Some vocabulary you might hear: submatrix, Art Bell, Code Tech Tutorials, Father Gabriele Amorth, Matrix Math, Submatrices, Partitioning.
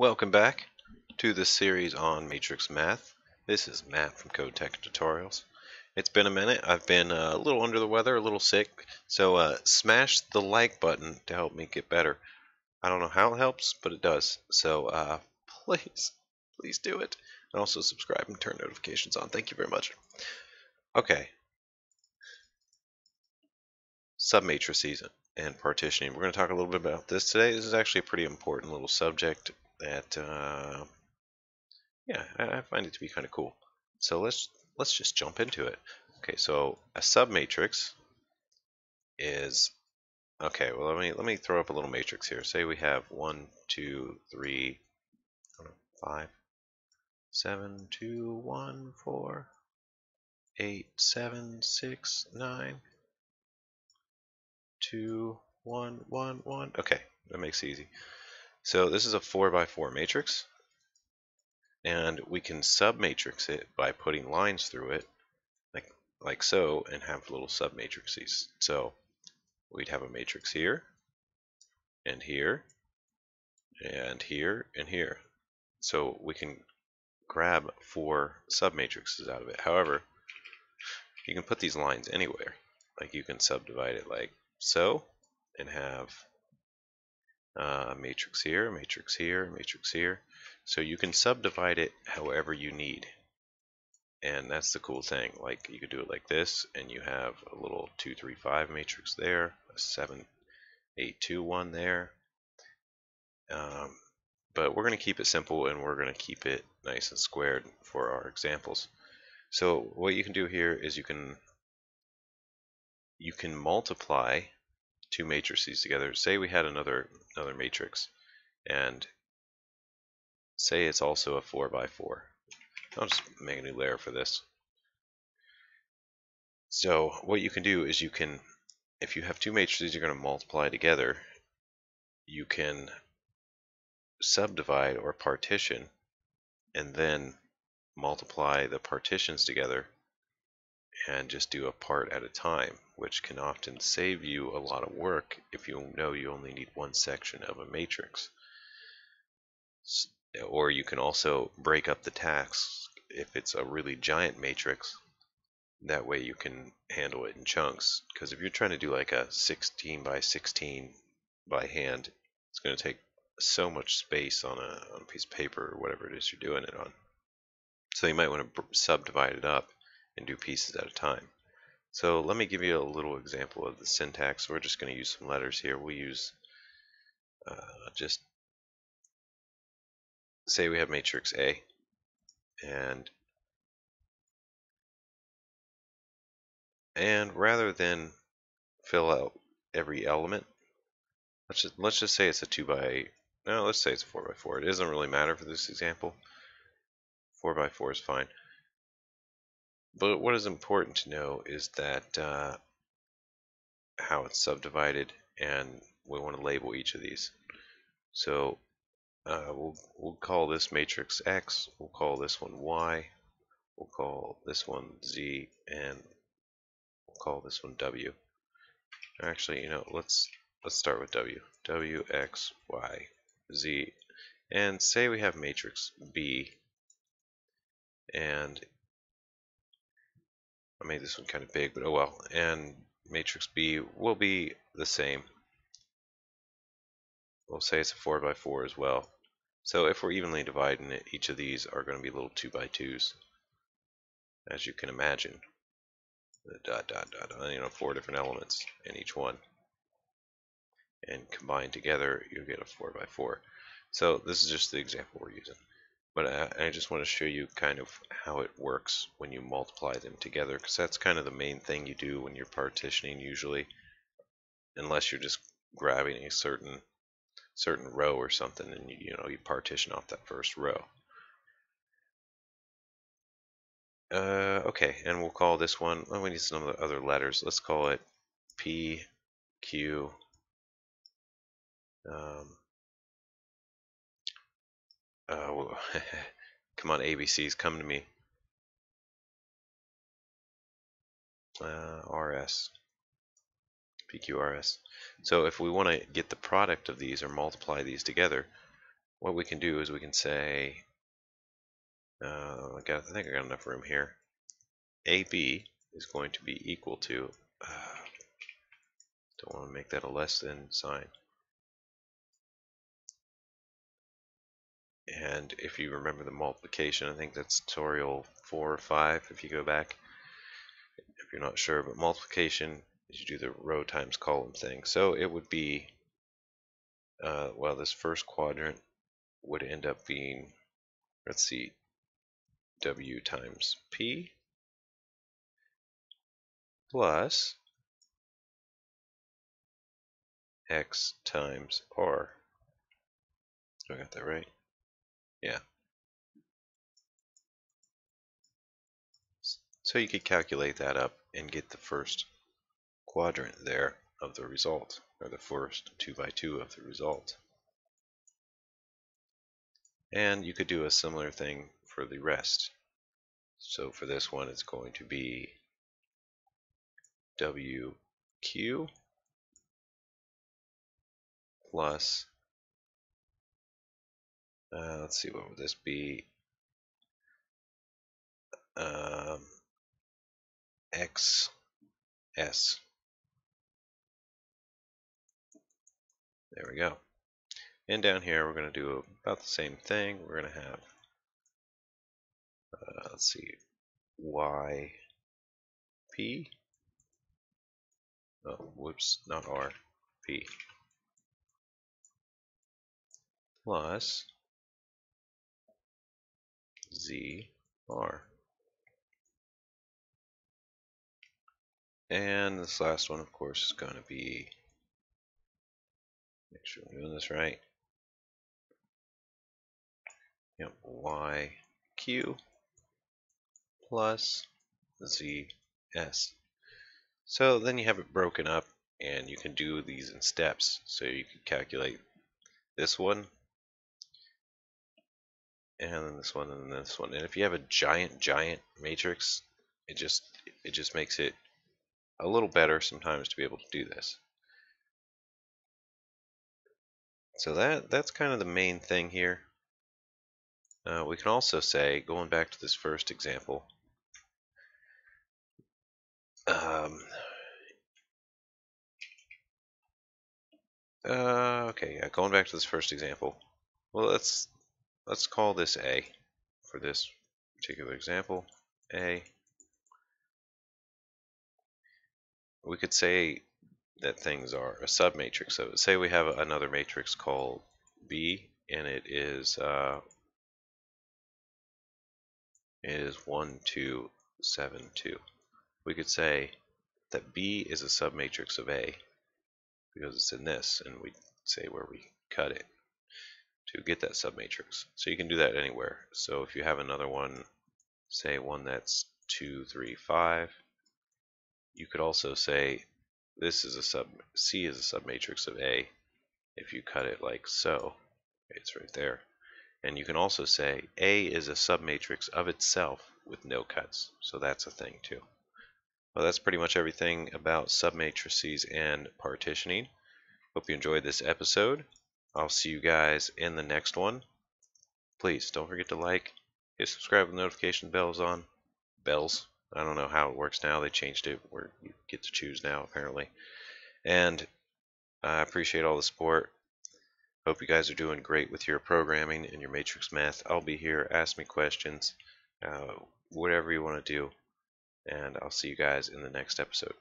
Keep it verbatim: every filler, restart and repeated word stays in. Welcome back to the series on matrix math. This is Matt from Code Tech Tutorials. It's been a minute. I've been a little under the weather, a little sick, so uh, smash the like button to help me get better. I don't know how it helps, but it does. So uh, please, please do it. And also subscribe and turn notifications on. Thank you very much. Okay. Submatrices and partitioning. We're going to talk a little bit about this today. This is actually a pretty important little subject that, uh, yeah, I find it to be kind of cool. So let's let's just jump into it. Okay, so a submatrix is okay. Well, let me let me throw up a little matrix here. Say we have one, two, three, I don't know, five, seven, two, one, four, eight, seven, six, nine, two, one, one, one. Okay, that makes it easy. So this is a four by four matrix, and we can submatrix it by putting lines through it, like like so, and have little submatrices. So we'd have a matrix here, and here, and here, and here. So we can grab four submatrices out of it. However, you can put these lines anywhere. Like you can subdivide it like so, and have Uh, matrix here, matrix here, matrix here. So you can subdivide it however you need, and that's the cool thing. Like you could do it like this, and you have a little two, three, five matrix there, a seven, eight, two, one there. Um, but we're going to keep it simple, and we're going to keep it nice and squared for our examples. So what you can do here is you can you can multiply two matrices together. Say we had another another matrix, and say it's also a four by four. I'll just make a new layer for this. So what you can do is you can, if you have two matrices you're going to multiply together, you can subdivide or partition, and then multiply the partitions together, and just do a part at a time, which can often save you a lot of work if you know you only need one section of a matrix. Or you can also break up the tasks if it's a really giant matrix. That way you can handle it in chunks, because if you're trying to do like a sixteen by sixteen by hand, it's going to take so much space on a, on a piece of paper or whatever it is you're doing it on. So you might want to subdivide it up and do pieces at a time. So let me give you a little example of the syntax. We're just going to use some letters here. We'll use uh, just say we have matrix A, and and rather than fill out every element, let's just let's just say it's a two by eight. No, let's say it's a four by four. It doesn't really matter for this example. Four by four is fine. But what is important to know is that uh, how it's subdivided, and we want to label each of these. So uh, we'll, we'll call this matrix X, we'll call this one Y, we'll call this one Z, and we'll call this one W. Actually, you know, let's let's start with W. W, X, Y, Z, and say we have matrix B, and I made this one kind of big, but oh well. And matrix B will be the same. We'll say it's a four by four as well. So if we're evenly dividing it, each of these are going to be little two by twos, as you can imagine. The dot dot dot, you know, four different elements in each one, and combined together, you'll get a four by four. So this is just the example we're using. But I, I just want to show you kind of how it works when you multiply them together, because that's kind of the main thing you do when you're partitioning usually, unless you're just grabbing a certain certain row or something, and you, you know, you partition off that first row. Uh, okay, and we'll call this one, well, we need some of the other letters. Let's call it P, Q, um, Uh, come on, A B Cs, come to me. Uh, R S, P Q R S. So if we want to get the product of these or multiply these together, what we can do is we can say, uh, I, got, I think I got enough room here. A B is going to be equal to, uh, don't want to make that a less than sign. And if you remember the multiplication, I think that's tutorial four or five if you go back, if you're not sure, but multiplication is you do the row times column thing. So it would be, uh, well, this first quadrant would end up being, let's see, W times P plus X times R. Do I got that right? Yeah. So you could calculate that up and get the first quadrant there of the result, or the first two by two of the result. And you could do a similar thing for the rest. So for this one, it's going to be W Q plus Uh, let's see, what would this be? Um, X, S. There we go. And down here, we're going to do about the same thing. We're going to have, uh, let's see, Y, P. Oh, whoops, not R, P. Plus Z R. And this last one, of course, is going to be, make sure I'm doing this right, yep, Y Q plus Z S. So then you have it broken up and you can do these in steps. So you can calculate this one, and then this one, and this one. And if you have a giant, giant matrix, it just it just makes it a little better sometimes to be able to do this. So that that's kind of the main thing here. Uh, we can also say, going back to this first example, um, uh, okay, yeah, going back to this first example, well, let's Let's call this A for this particular example. A. We could say that things are a submatrix of it. Say we have another matrix called B, and it is uh, it is one, two, seven, two. We could say that B is a submatrix of A because it's in this, and we say where we cut it to get that submatrix. So you can do that anywhere. So if you have another one, say one that's two, three, five, you could also say this is a sub, C is a submatrix of A if you cut it like so. It's right there. And you can also say A is a submatrix of itself with no cuts. So that's a thing too. Well, that's pretty much everything about submatrices and partitioning. Hope you enjoyed this episode. I'll see you guys in the next one. Please don't forget to like, hit subscribe with notification bells on. Bells. I don't know how it works now. They changed it where you get to choose now, apparently. And I appreciate all the support. Hope you guys are doing great with your programming and your matrix math. I'll be here. Ask me questions. Uh, whatever you want to do. And I'll see you guys in the next episode.